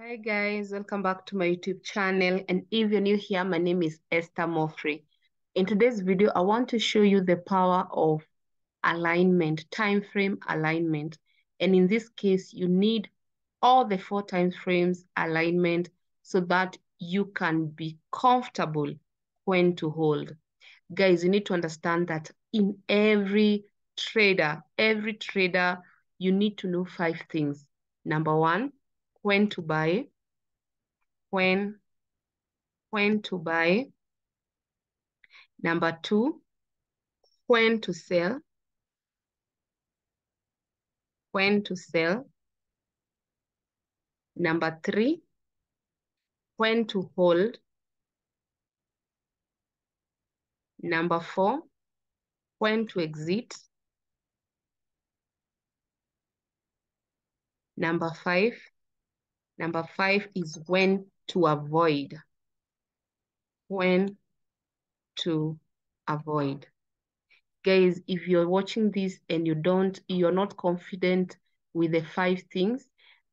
Hi guys, welcome back to my YouTube channel, and if you're new here, my name is Esther Mofrey. In today's video, I want to show you the power of alignment, time frame alignment. And in this case, you need all the 4 time frames alignment so that you can be comfortable when to hold. Guys, you need to understand that in every trader, you need to know 5 things. Number 1, when to buy, when to buy. Number 2, when to sell, when to sell. Number 3, when to hold. Number 4, when to exit. Number five is when to avoid. When to avoid. Guys, if you're watching this and you're not confident with the 5 things,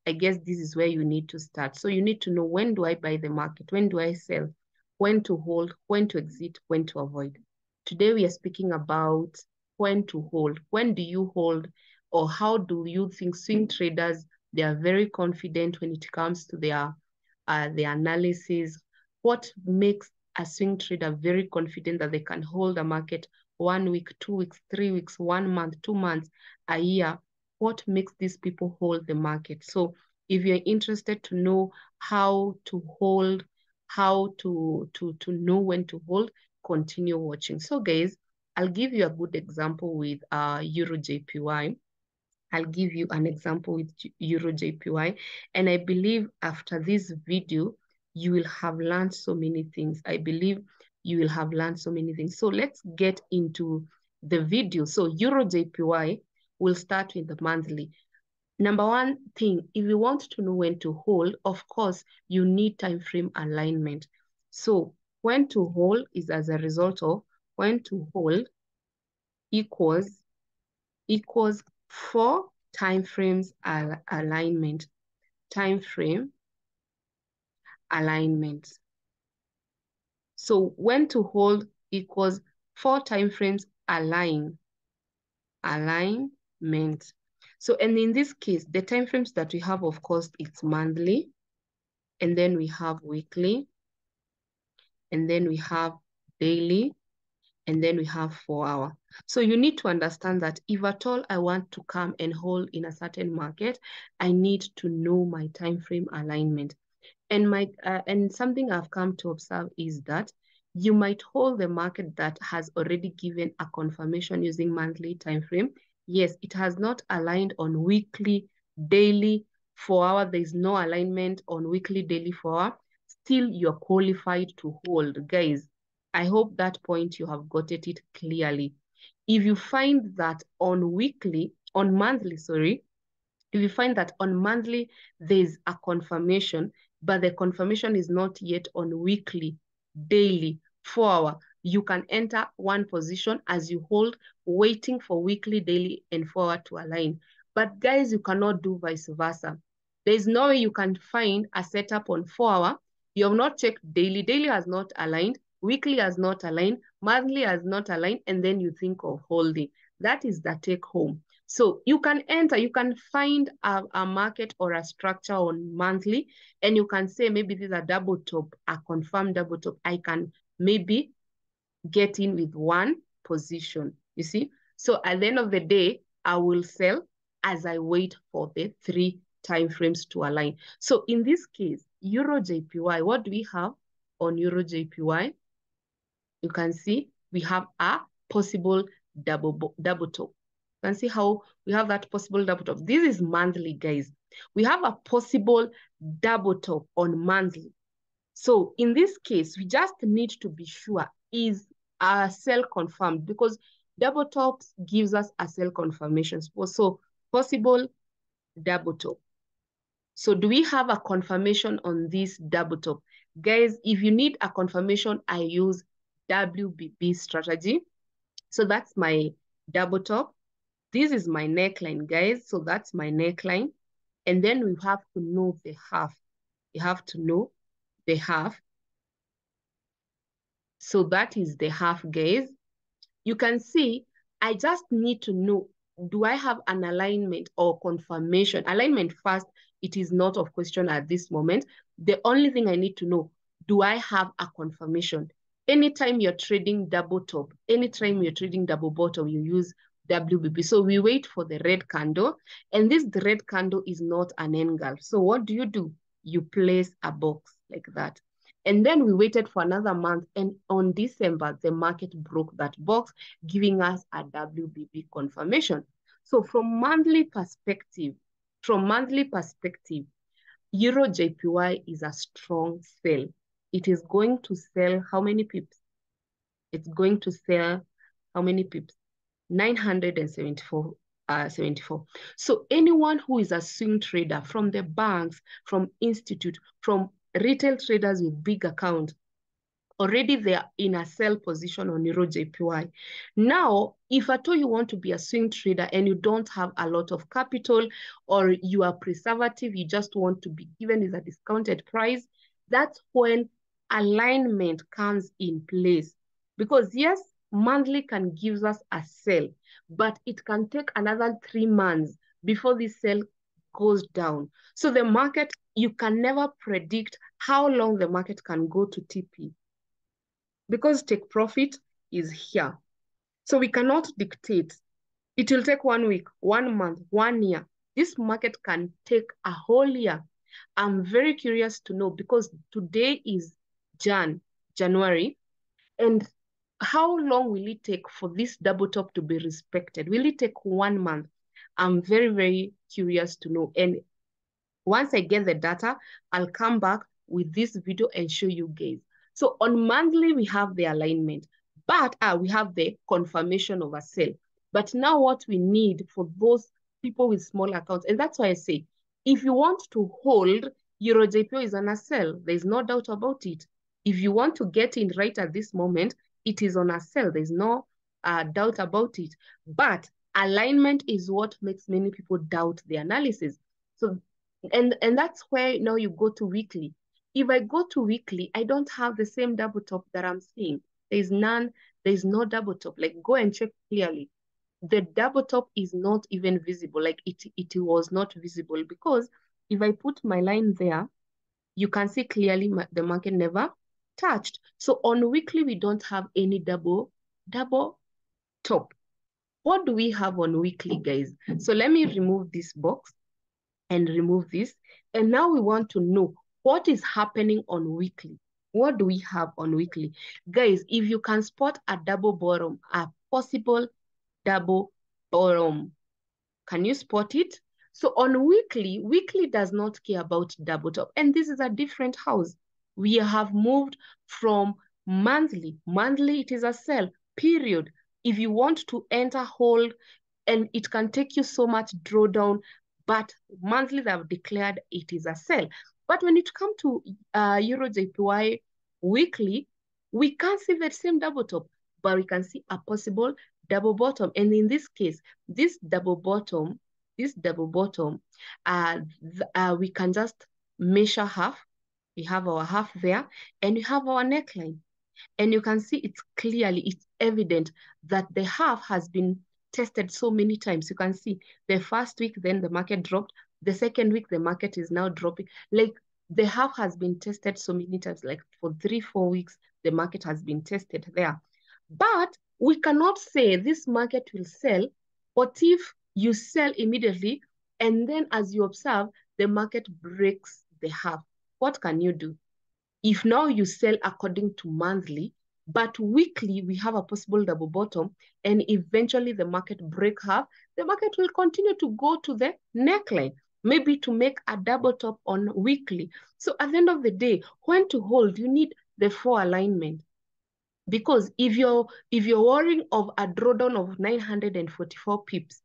I guess this is where you need to start. So you need to know, when do I buy the market? When do I sell? When to hold? When to exit? When to avoid? Today we are speaking about when to hold. When do you hold, or how do you think swing traders? They are very confident when it comes to their analysis. What makes a swing trader very confident that they can hold a market 1 week, 2 weeks, 3 weeks, 1 month, 2 months, a year? What makes these people hold the market? So if you're interested to know how to hold, how to know when to hold, continue watching. So guys, I'll give you a good example with Euro JPY. I'll give you an example with Euro JPY, and I believe after this video, you will have learned so many things. I believe you will have learned so many things. So let's get into the video. So Euro JPY will start with the monthly. Number 1 thing, if you want to know when to hold, of course, you need time frame alignment. So when to hold is as a result of when to hold equals 4 time frames alignment. Time frame alignment. So when to hold equals 4 time frames alignment. So, and in this case, the time frames that we have, of course, it's monthly, and then we have weekly, and then we have daily, and then we have 4-hour. So you need to understand that if at all I want to come and hold in a certain market, I need to know my time frame alignment. And something I've come to observe is that you might hold the market that has already given a confirmation using monthly time frame. Yes, it has not aligned on weekly, daily, 4-hour. There is no alignment on weekly, daily, 4-hour. Still, you're qualified to hold, guys. I hope that point you have gotten it clearly. If you find that on monthly, there's a confirmation, but the confirmation is not yet on weekly, daily, 4-hour, you can enter 1 position as you hold, waiting for weekly, daily, and 4-hour to align. But guys, you cannot do vice versa. There's no way you can find a setup on 4-hour. You have not checked daily. Daily has not aligned. Weekly has not aligned, monthly has not aligned, and then you think of holding. That is the take home. So you can enter, you can find a market or a structure on monthly, and you can say maybe this is a double top, a confirmed double top. I can maybe get in with 1 position, you see? So at the end of the day, I will sell as I wait for the 3 time frames to align. So in this case, Euro JPY, what do we have on Euro JPY? You can see we have a possible double top. You can see how we have that possible double top. This is monthly, guys. We have a possible double top on monthly. So in this case, we just need to be sure, is a sell confirmed? Because double tops gives us a sell confirmation. So possible double top. So do we have a confirmation on this double top? Guys, if you need a confirmation, I use WBB strategy. So that's my double top. This is my neckline, guys. So that's my neckline. And then we have to know the half. You have to know the half. So that is the half, guys. You can see, I just need to know, do I have an alignment or confirmation? Alignment first, it is not of question at this moment. The only thing I need to know, do I have a confirmation? Anytime you're trading double top, anytime you're trading double bottom, you use WBB. So we wait for the red candle, and this the red candle is not an engulf. So what do? You place a box like that. And then we waited for another month, and on December, the market broke that box, giving us a WBB confirmation. So from monthly perspective, Euro JPY is a strong sell. It is going to sell how many pips? It's going to sell how many pips? 974. So anyone who is a swing trader from the banks, from institute, from retail traders with big account, already they are in a sell position on Euro JPY. Now, if at all you want to be a swing trader and you don't have a lot of capital, or you are preservative, you just want to be given is a discounted price, that's when alignment comes in place. Because yes, monthly can give us a sell, but it can take another 3 months before this sell goes down. So the market, you can never predict how long the market can go to TP, because take profit is here. So we cannot dictate. It will take 1 week, 1 month, 1 year. This market can take a whole year. I'm very curious to know, because today is January, and how long will it take for this double top to be respected? Will it take 1 month? I'm very, very curious to know. And once I get the data, I'll come back with this video and show you guys. So on monthly, we have the alignment, but we have the confirmation of a sell. But now what we need for those people with small accounts, and that's why I say, if you want to hold, Euro JPY is on a sell. There's no doubt about it. If you want to get in right at this moment, it is on a sell. There's no doubt about it. But alignment is what makes many people doubt the analysis. So, and that's where now you go to weekly. If I go to weekly, I don't have the same double top that I'm seeing. There's none. There's no double top. Like, go and check clearly. The double top is not even visible. Like, it was not visible, because if I put my line there, you can see clearly the market never touched. So on weekly, we don't have any double top. What do we have on weekly, guys? So let me remove this box and remove this. And now we want to know what is happening on weekly. What do we have on weekly? Guys, if you can spot a double bottom, a possible double bottom, can you spot it? So on weekly, weekly does not care about double top. And this is a different house. We have moved from monthly. Monthly, it is a sell, period. If you want to enter hold, and it can take you so much drawdown, but monthly they have declared it is a sell. But when it comes to Euro JPY weekly, we can't see the same double top, but we can see a possible double bottom. And in this case, this double bottom, we can just measure half. We have our half there, and we have our neckline. And you can see it's evident that the half has been tested so many times. You can see the first week, then the market dropped. The second week, the market is now dropping. Like, the half has been tested so many times, like for 3-4 weeks, the market has been tested there. But we cannot say this market will sell. What if you sell immediately, and then as you observe, the market breaks the half? What can you do? If now you sell according to monthly, but weekly we have a possible double bottom, and eventually the market break half, the market will continue to go to the neckline, maybe to make a double top on weekly. So at the end of the day, when to hold, you need the four alignment. Because if you're worrying of a drawdown of 944 pips,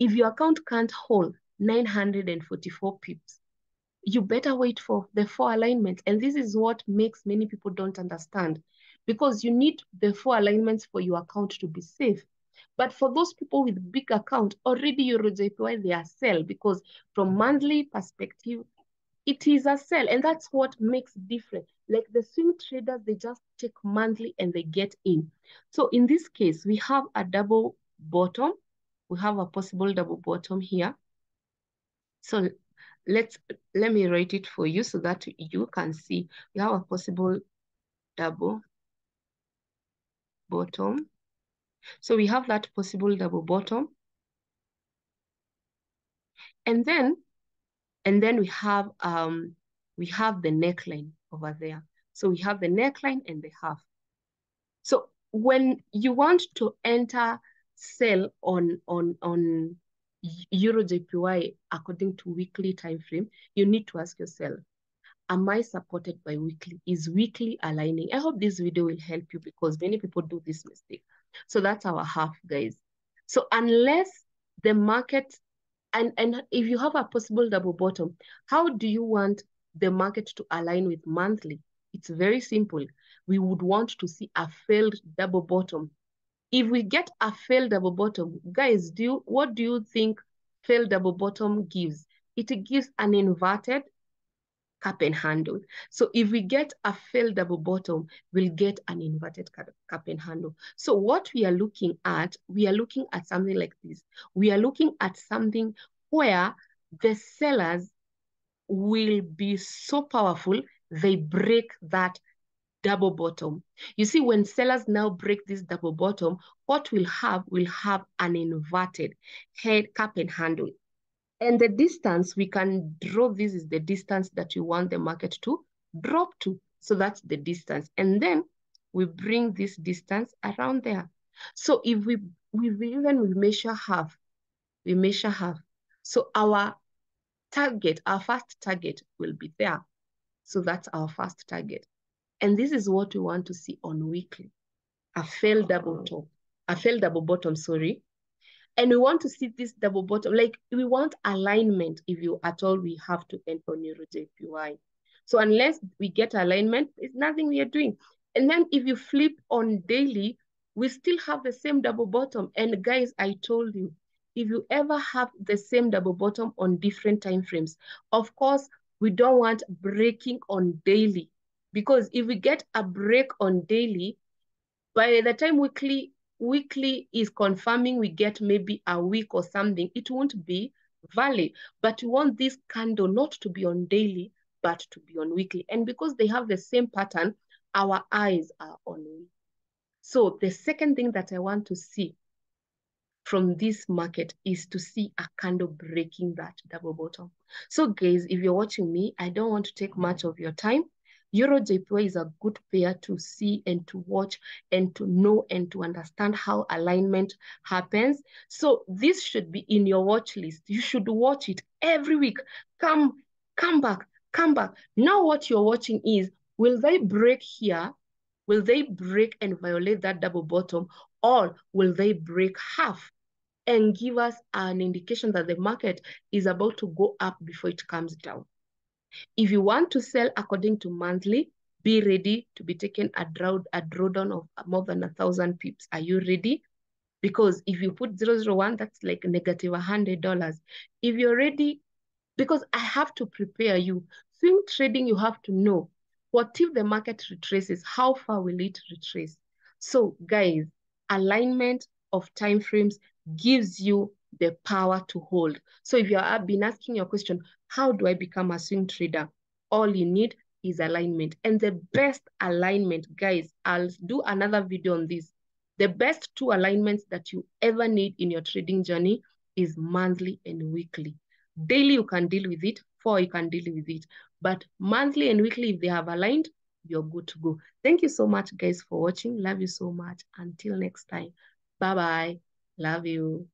if your account can't hold 944 pips, you better wait for the four alignments. And this is what makes many people don't understand, because you need the four alignments for your account to be safe. But for those people with big account, already Euro JPY, they are sell, because from monthly perspective, it is a sell, and that's what makes difference. Like the swing traders, they just take monthly and they get in. So in this case, we have a double bottom. We have a possible double bottom here. So let me write it for you so that you can see. We have a possible double bottom. So we have that possible double bottom. And then we have the neckline over there. So we have the neckline and the half. So when you want to enter sell on Euro JPY according to weekly time frame, you need to ask yourself, am I supported by weekly? Is weekly aligning? I hope this video will help you because many people do this mistake. So that's our half, guys. So unless the market, and if you have a possible double bottom, how do you want the market to align with monthly? It's very simple. We would want to see a failed double bottom. If we get a failed double bottom, guys, what do you think failed double bottom gives? It gives an inverted cup and handle. So if we get a failed double bottom, we'll get an inverted cup and handle. So what we are looking at something like this. We are looking at something where the sellers will be so powerful, they break that double bottom. You see, when sellers now break this double bottom, what we'll have an inverted head, cup and handle. And the distance we can draw, this is the distance that you want the market to drop to. So that's the distance. And then we bring this distance around there. So if we measure half, so our target, our first target will be there. So that's our first target. And this is what we want to see on weekly, a failed double top, a failed double bottom, sorry. And we want to see this double bottom, like we want alignment. If you at all, we have to enter on Euro JPY. So unless we get alignment, it's nothing we are doing. And then if you flip on daily, we still have the same double bottom. And guys, I told you, if you ever have the same double bottom on different time frames, of course, we don't want breaking on daily, because if we get a break on daily, by the time weekly is confirming, we get maybe a week or something, it won't be valid. But we want this candle not to be on daily, but to be on weekly. And because they have the same pattern, our eyes are on weekly. So the second thing that I want to see from this market is to see a candle breaking that double bottom. So guys, if you're watching me, I don't want to take much of your time. Euro JPY is a good pair to see and to watch and to know and to understand how alignment happens. So this should be in your watch list. You should watch it every week. Come back. Now what you're watching is, will they break here? Will they break and violate that double bottom? Or will they break half and give us an indication that the market is about to go up before it comes down? If you want to sell according to monthly, be ready to be taken a drawdown of more than 1,000 pips. Are you ready? Because if you put 001, that's like negative $100. If you're ready, because I have to prepare you. Swing trading, you have to know, what if the market retraces? How far will it retrace? So guys, alignment of timeframes gives you the power to hold. So if you have been asking your question, how do I become a swing trader? All you need is alignment. And the best alignment, guys, I'll do another video on this. The best two alignments that you ever need in your trading journey is monthly and weekly. Daily, you can deal with it, you can deal with it. But monthly and weekly, if they have aligned, you're good to go. Thank you so much, guys, for watching. Love you so much. Until next time. Bye-bye. Love you.